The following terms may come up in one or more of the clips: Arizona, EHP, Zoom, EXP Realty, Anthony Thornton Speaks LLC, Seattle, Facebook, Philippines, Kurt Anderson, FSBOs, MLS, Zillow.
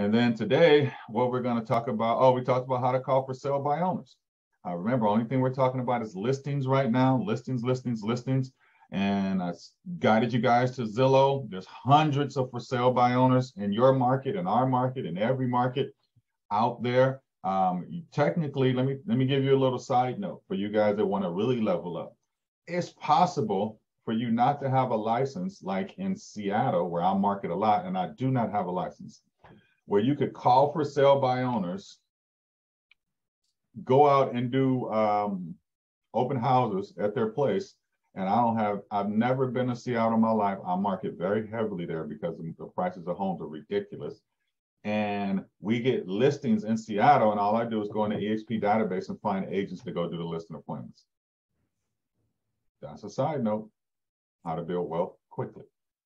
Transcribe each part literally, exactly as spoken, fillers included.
And then today, what we're going to talk about, oh, we talked about how to call for sale by owners. Uh, remember, only thing we're talking about is listings right now, listings, listings, listings. And I guided you guys to Zillow. There's hundreds of for sale by owners in your market, in our market, in every market out there. Um, technically, let me, let me give you a little side note for you guys that want to really level up. It's possible for you not to have a license like in Seattle, where I market a lot, and I do not have a license, where you could call for sale by owners, go out and do um, open houses at their place. And I don't have, I've never been to Seattle in my life. I market very heavily there because the prices of homes are ridiculous. And we get listings in Seattle, and all I do is go in the E X P database and find agents to go do the listing appointments. That's a side note, how to build wealth quickly,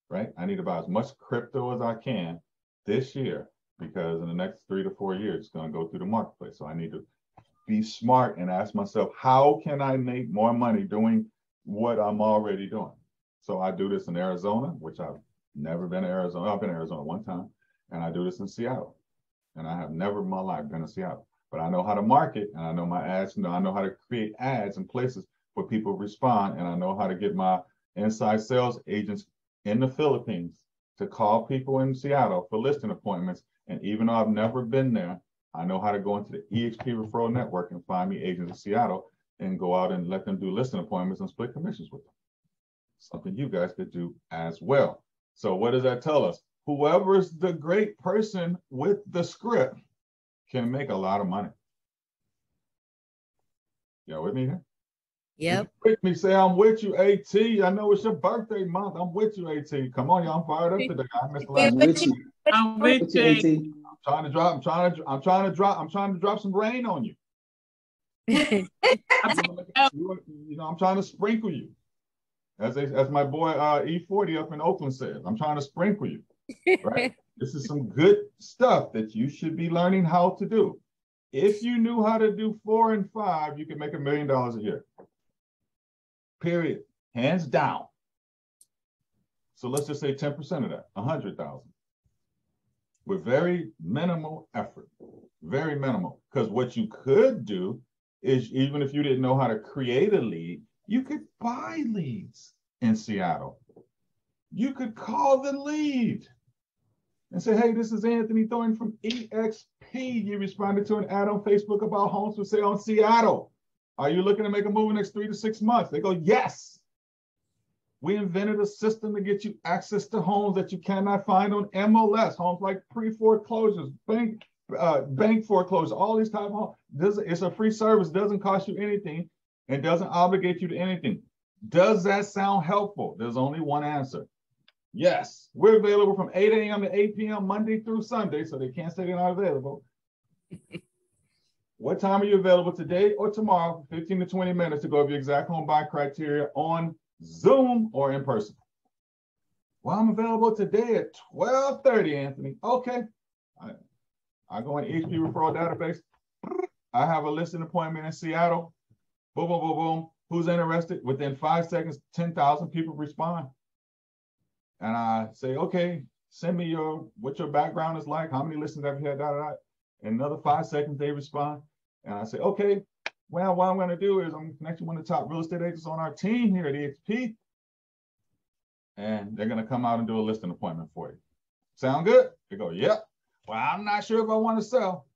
right? I need to buy as much crypto as I can this year, because in the next three to four years, it's going to go through the marketplace. So I need to be smart and ask myself, how can I make more money doing what I'm already doing? So I do this in Arizona, which I've never been to Arizona. I've been to Arizona one time, and I do this in Seattle. And I have never in my life been to Seattle, but I know how to market, and I know my ads, and I know how to create ads in places where people respond, and I know how to get my inside sales agents in the Philippines to call people in Seattle for listing appointments. And even though I've never been there, I know how to go into the E X P referral network and find me agents in Seattle and go out and let them do listing appointments and split commissions with them. Something you guys could do as well. So what does that tell us? Whoever's the great person with the script can make a lot of money. Y'all with me here? Yep. With me, say I'm with you, AT. I know it's your birthday month. I'm with you, AT. Come on, y'all. I'm fired up today. I missed the last week. I'm with you, AT. I'm trying to drop. I'm trying to. I'm trying to drop. I'm trying to drop some rain on you. you know, I'm trying to sprinkle you. As, they, as my boy uh, E forty up in Oakland says, I'm trying to sprinkle you, right? This is some good stuff that you should be learning how to do. If you knew how to do four and five, you could make a million dollars a year. Period. Hands down. So let's just say ten percent of that, one hundred thousand dollars. With very minimal effort, very minimal. Because what you could do is, even if you didn't know how to create a lead, you could buy leads in Seattle. You could call the lead and say, hey, this is Anthony Thornton from E X P. You responded to an ad on Facebook about homes for sale in Seattle. Are you looking to make a move in the next three to six months? They go, yes. We invented a system to get you access to homes that you cannot find on M L S, homes like pre-foreclosures, bank, uh, bank foreclosures, all these type of homes. This, it's a free service, doesn't cost you anything, and doesn't obligate you to anything. Does that sound helpful? There's only one answer. Yes, we're available from eight A M to eight P M Monday through Sunday, so they can't say they're not available. What time are you available today or tomorrow? fifteen to twenty minutes to go over your exact home buy criteria on Zoom or in person. Well, I'm available today at twelve thirty, Anthony. Okay. I, I go in E H P referral database. I have a listing appointment in Seattle. Boom, boom, boom, boom. Who's interested? Within five seconds, ten thousand people respond. And I say, okay, send me your what your background is like. How many listings have you had? Da, da, da. In another five seconds, they respond. And I say, okay, well, what I'm going to do is I'm going to connect you with one of the top real estate agents on our team here at E X P. And they're going to come out and do a listing appointment for you. Sound good? They go, yep. Well, I'm not sure if I want to sell.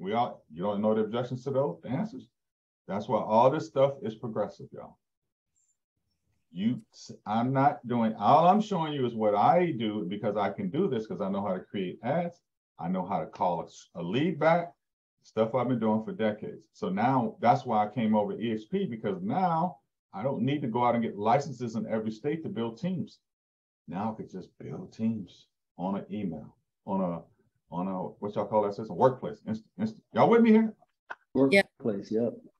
We all, you don't know the objections to those, the answers. That's why all this stuff is progressive, y'all. You, I'm not doing, all I'm showing you is what I do, because I can do this because I know how to create ads. I know how to call a, a lead back. Stuff I've been doing for decades. So now that's why I came over to E X P, because now I don't need to go out and get licenses in every state to build teams. Now I could just build teams on an email, on a, on a what y'all call that system? Workplace. Inst, inst, y'all with me here? Workplace, yep. yep.